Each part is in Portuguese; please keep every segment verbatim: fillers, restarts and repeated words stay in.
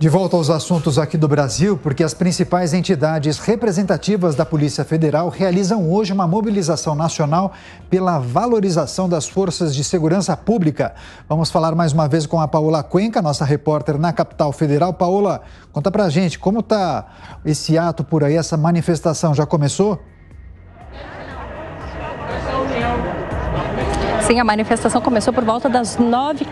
De volta aos assuntos aqui do Brasil, porque as principais entidades representativas da Polícia Federal realizam hoje uma mobilização nacional pela valorização das forças de segurança pública. Vamos falar mais uma vez com a Paula Cuenca, nossa repórter na capital federal. Paula, conta pra gente, como tá esse ato por aí, essa manifestação, já começou? Sim, a manifestação começou por volta das nove...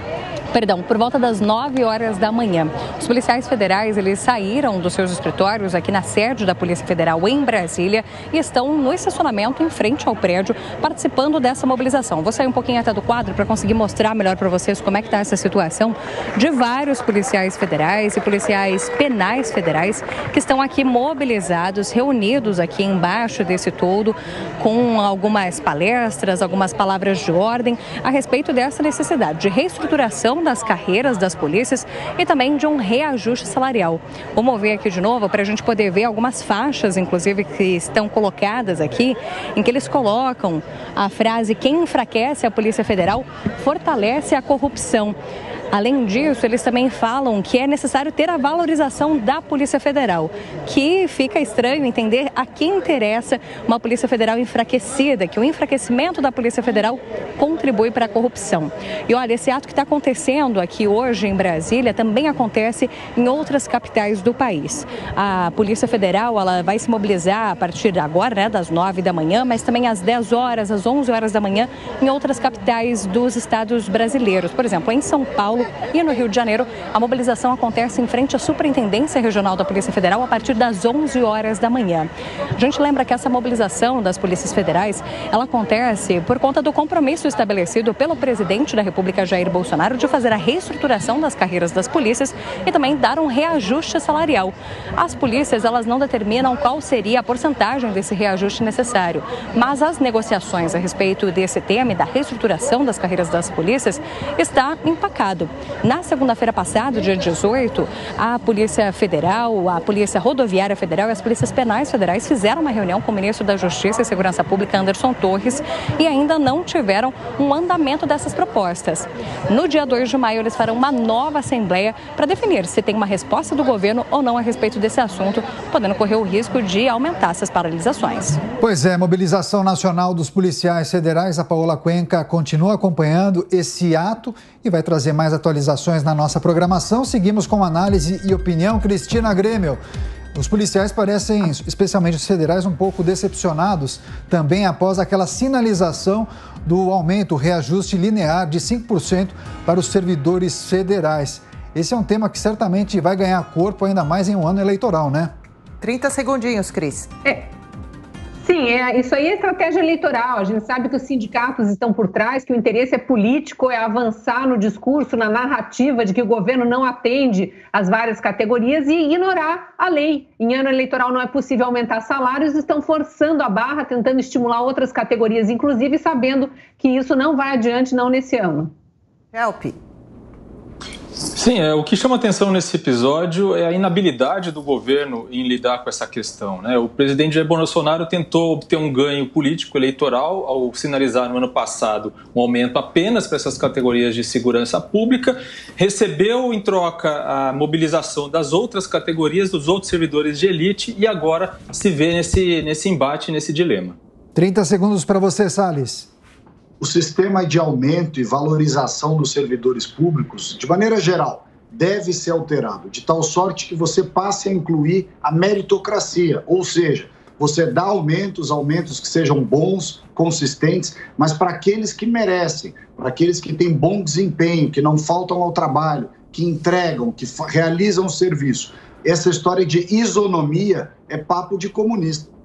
Perdão, por volta das nove horas da manhã. Os policiais federais, eles saíram dos seus escritórios aqui na sede da Polícia Federal em Brasília e estão no estacionamento em frente ao prédio participando dessa mobilização. Vou sair um pouquinho até do quadro para conseguir mostrar melhor para vocês como é que está essa situação de vários policiais federais e policiais penais federais que estão aqui mobilizados, reunidos aqui embaixo desse toldo com algumas palestras, algumas palavras de ordem a respeito dessa necessidade de reestruturação das carreiras das polícias e também de um reajuste salarial. Vou mover aqui de novo para a gente poder ver algumas faixas, inclusive, que estão colocadas aqui, em que eles colocam a frase: quem enfraquece a Polícia Federal fortalece a corrupção. Além disso, eles também falam que é necessário ter a valorização da Polícia Federal, que fica estranho entender a quem interessa uma Polícia Federal enfraquecida, que o enfraquecimento da Polícia Federal contribui para a corrupção. E olha, esse ato que está acontecendo aqui hoje em Brasília também acontece em outras capitais do país. A Polícia Federal, ela vai se mobilizar a partir de agora, né, das nove da manhã, mas também às dez horas, às onze horas da manhã, em outras capitais dos estados brasileiros. Por exemplo, em São Paulo e no Rio de Janeiro, a mobilização acontece em frente à Superintendência Regional da Polícia Federal a partir das onze horas da manhã. A gente lembra que essa mobilização das polícias federais, ela acontece por conta do compromisso estabelecido pelo presidente da República, Jair Bolsonaro, de fazer a reestruturação das carreiras das polícias e também dar um reajuste salarial. As polícias, elas não determinam qual seria a porcentagem desse reajuste necessário, mas as negociações a respeito desse tema e da reestruturação das carreiras das polícias está empacado. Na segunda-feira passada, dia dezoito, a Polícia Federal, a Polícia Rodoviária Federal e as Polícias Penais Federais fizeram uma reunião com o Ministro da Justiça e Segurança Pública, Anderson Torres, e ainda não tiveram um andamento dessas propostas. No dia dois de maio, eles farão uma nova assembleia para definir se tem uma resposta do governo ou não a respeito desse assunto, podendo correr o risco de aumentar essas paralisações. Pois é, mobilização nacional dos policiais federais. A Paula Cuenca continua acompanhando esse ato e vai trazer mais atualizações na nossa programação. Seguimos com análise e opinião. Cristina Graeml, os policiais parecem, especialmente os federais, um pouco decepcionados também após aquela sinalização do aumento, reajuste linear de cinco por cento para os servidores federais. Esse é um tema que certamente vai ganhar corpo ainda mais em um ano eleitoral, né? trinta segundinhos, Cris. É. Sim, é, isso aí é estratégia eleitoral. A gente sabe que os sindicatos estão por trás, que o interesse é político, é avançar no discurso, na narrativa de que o governo não atende às várias categorias e ignorar a lei. Em ano eleitoral não é possível aumentar salários, estão forçando a barra, tentando estimular outras categorias, inclusive sabendo que isso não vai adiante, não nesse ano. Help. Sim, é, o que chama atenção nesse episódio é a inabilidade do governo em lidar com essa questão, né? O presidente Jair Bolsonaro tentou obter um ganho político eleitoral ao sinalizar no ano passado um aumento apenas para essas categorias de segurança pública, recebeu em troca a mobilização das outras categorias, dos outros servidores de elite, e agora se vê nesse, nesse embate, nesse dilema. trinta segundos para você, Salles. O sistema de aumento e valorização dos servidores públicos, de maneira geral, deve ser alterado, de tal sorte que você passe a incluir a meritocracia, ou seja, você dá aumentos, aumentos que sejam bons, consistentes, mas para aqueles que merecem, para aqueles que têm bom desempenho, que não faltam ao trabalho, que entregam, que realizam o serviço. Essa história de isonomia é papo de comunista.